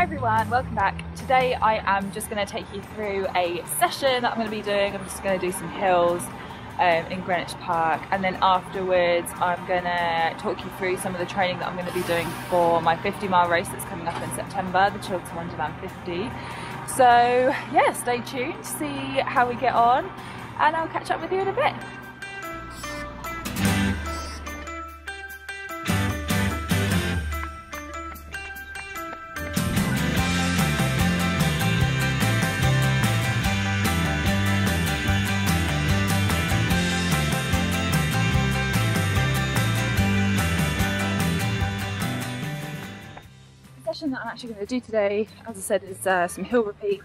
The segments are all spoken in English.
Hi everyone, welcome back. Today I am just going to take you through a session that I'm going to be doing. I'm just going to do some hills in Greenwich Park, and then afterwards I'm going to talk you through some of the training that I'm going to be doing for my 50-mile race that's coming up in September, the Chiltern Wonderland 50. So yeah, stay tuned, see how we get on, and I'll catch up with you in a bit. That I'm actually going to do today, as I said, is some hill repeats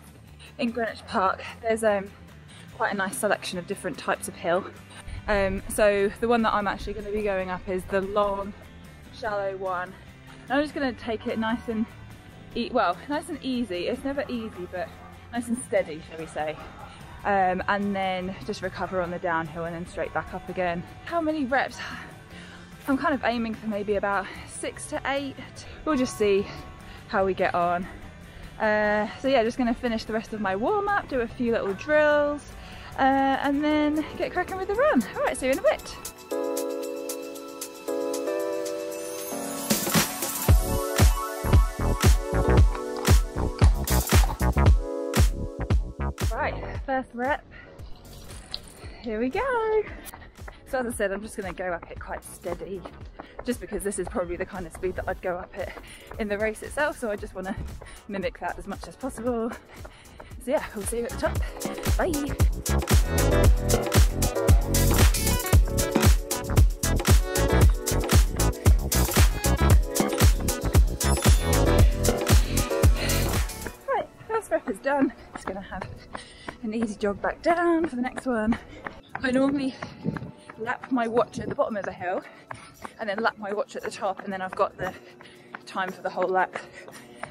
in Greenwich Park. There's quite a nice selection of different types of hill. So the one that I'm actually going to be going up is the long, shallow one. And I'm just going to take it nice and easy. It's never easy, but nice and steady, shall we say? And then just recover on the downhill and then straight back up again. How many reps? I'm kind of aiming for maybe about 6 to 8. We'll just see how we get on. So yeah, just gonna finish the rest of my warm-up, do a few little drills, and then get cracking with the run. All right, see you in a bit. Right, first rep, here we go. So as I said, I'm just gonna go up it quite steady, just because this is probably the kind of speed that I'd go up it in the race itself, so I just want to mimic that as much as possible. So yeah, we'll see you at the top. Bye! Right, first rep is done. Just going to have an easy jog back down for the next one. I normally lap my watch at the bottom of the hill, and then lap my watch at the top, and then I've got the time for the whole lap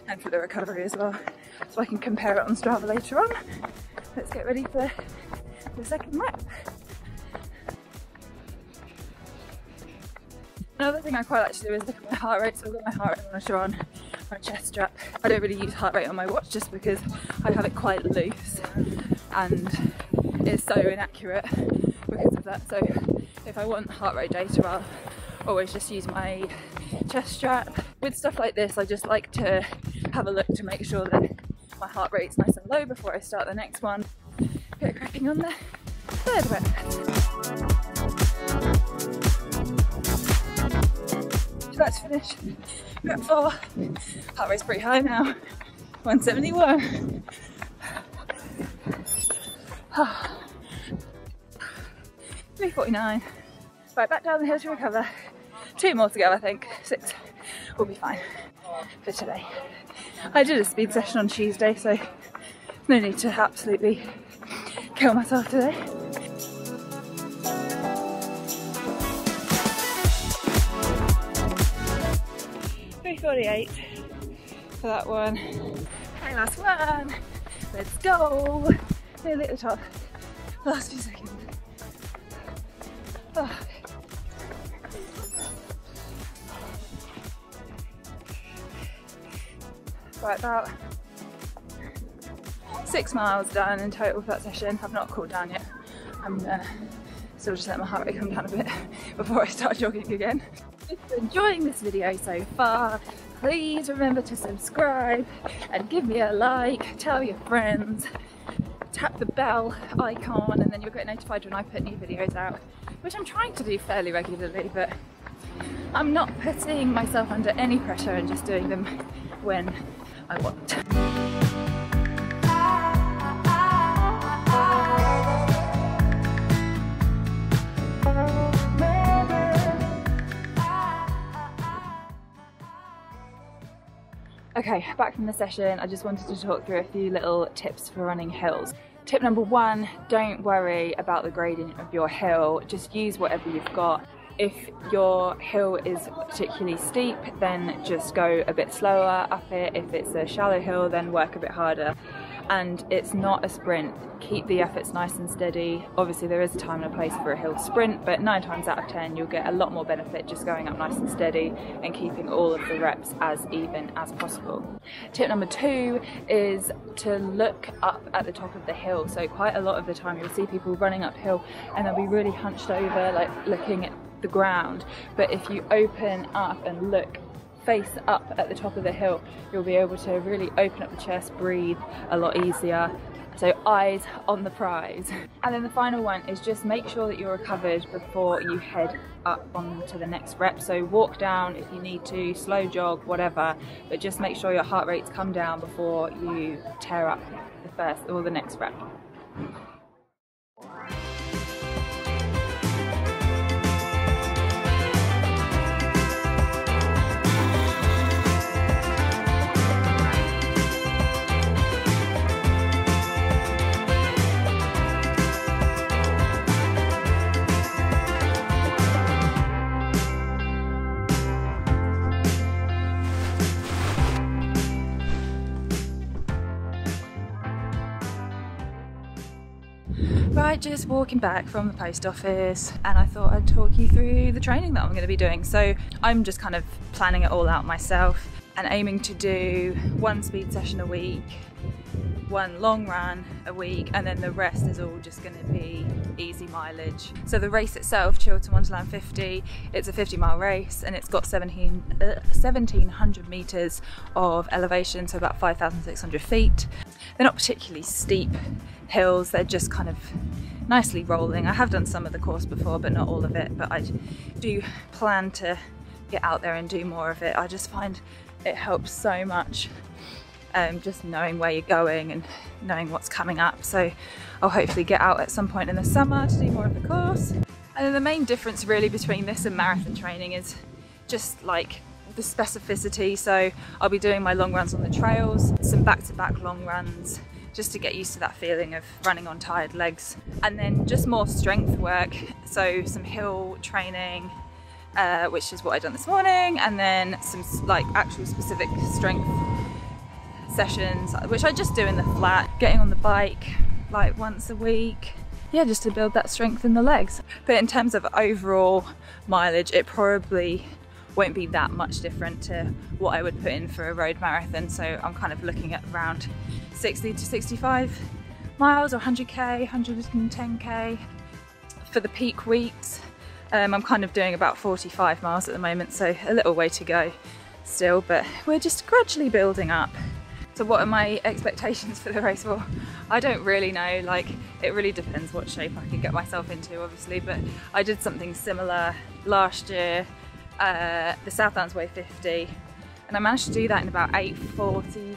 and for the recovery as well, so I can compare it on Strava later on. Let's get ready for the second lap. Another thing I quite like to do is look at my heart rate, so I've got my heart rate monitor on my chest strap. I don't really use heart rate on my watch just because I have it quite loose and it's so inaccurate because of that, so if I want heart rate data I'll always just use my chest strap. With stuff like this I just like to have a look to make sure that my heart rate's nice and low before I start the next one. Get cracking on the third rep. So that's finished. Rep 4. Heart rate's pretty high now. 171. Oh. 349. Right, back down the hill to recover. 2 more to go, I think. 6. We'll be fine for today. I did a speed session on Tuesday, so no need to absolutely kill myself today. $3:48 for that one. And last one. Let's go. Nearly at the top. Last few seconds. Oh. Right, about 6 miles down in total for that session. I've not cooled down yet. I'm gonna still just let my heart rate come down a bit before I start jogging again. If you're enjoying this video so far, please remember to subscribe and give me a like, tell your friends, tap the bell icon, and then you'll get notified when I put new videos out, which I'm trying to do fairly regularly, but I'm not putting myself under any pressure and just doing them when I want. Okay, back from the session, I just wanted to talk through a few little tips for running hills. Tip number 1, don't worry about the gradient of your hill, just use whatever you've got. If your hill is particularly steep, then just go a bit slower up it. If it's a shallow hill, then work a bit harder. and it's not a sprint. Keep the efforts nice and steady. Obviously there is a time and a place for a hill sprint, but 9 times out of 10 you'll get a lot more benefit just going up nice and steady and keeping all of the reps as even as possible. Tip number 2 is to look up at the top of the hill. So quite a lot of the time you'll see people running uphill and they'll be really hunched over, like looking at the ground. But if you open up and look face up at the top of the hill, you'll be able to really open up the chest, breathe a lot easier. So eyes on the prize. And then the final one is just make sure that you're recovered before you head up onto the next rep. So walk down if you need to, slow jog, whatever, but just make sure your heart rates come down before you tear up the first or the next rep. Right, just walking back from the post office, and I thought I'd talk you through the training that I'm going to be doing. So I'm just kind of planning it all out myself and aiming to do 1 speed session a week, 1 long run a week, and then the rest is all just going to be easy mileage. So the race itself, Chiltern Wonderland 50, it's a 50-mile race and it's got 1700 meters of elevation, so about 5,600 feet. They're not particularly steep hills, they're just kind of nicely rolling. I have done some of the course before, but not all of it, but I do plan to get out there and do more of it. I just find it helps so much just knowing where you're going and knowing what's coming up. So I'll hopefully get out at some point in the summer to do more of the course. And then the main difference really between this and marathon training is just like the specificity. So I'll be doing my long runs on the trails, some back-to-back long runs, just to get used to that feeling of running on tired legs. And then just more strength work, so some hill training, which is what I've done this morning, and then some like actual specific strength sessions, which I just do in the flat, getting on the bike like once a week. Yeah, just to build that strength in the legs. But in terms of overall mileage, it probably won't be that much different to what I would put in for a road marathon. So I'm kind of looking at around 60 to 65 miles or 100k, 110k for the peak weeks. I'm kind of doing about 45 miles at the moment, so a little way to go still, but we're just gradually building up. So what are my expectations for the race? Well, I don't really know, like it really depends what shape I can get myself into obviously, but I did something similar last year, the South Downs Way 50, and I managed to do that in about 8:44,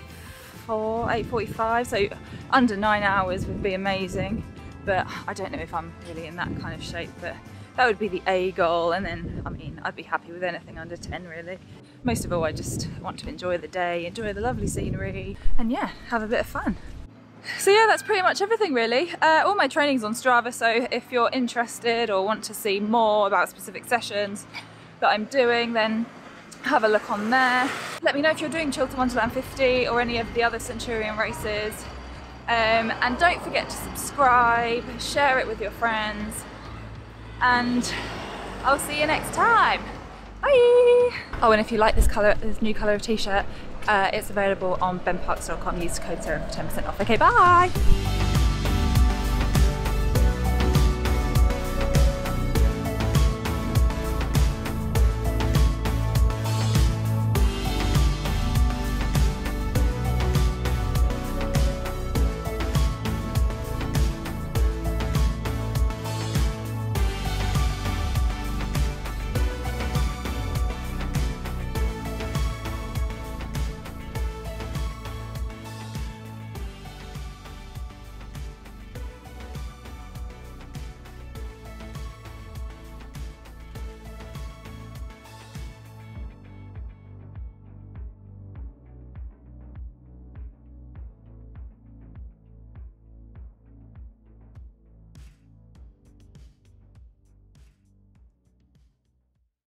8:45, so under 9 hours would be amazing, but I don't know if I'm really in that kind of shape, but that would be the A goal. And then I mean I'd be happy with anything under 10 really. Most of all, I just want to enjoy the day, enjoy the lovely scenery, and yeah, have a bit of fun. So yeah, that's pretty much everything really. All my training's on Strava, so if you're interested or want to see more about specific sessions that I'm doing, then have a look on there. Let me know if you're doing Chiltern Wonderland 50 or any of the other Centurion races. And don't forget to subscribe, share it with your friends, and I'll see you next time. Bye. Oh, and if you like this colour, this new colour of t-shirt, it's available on benparkes.com. Use code Sarah for 10% off. Okay, bye.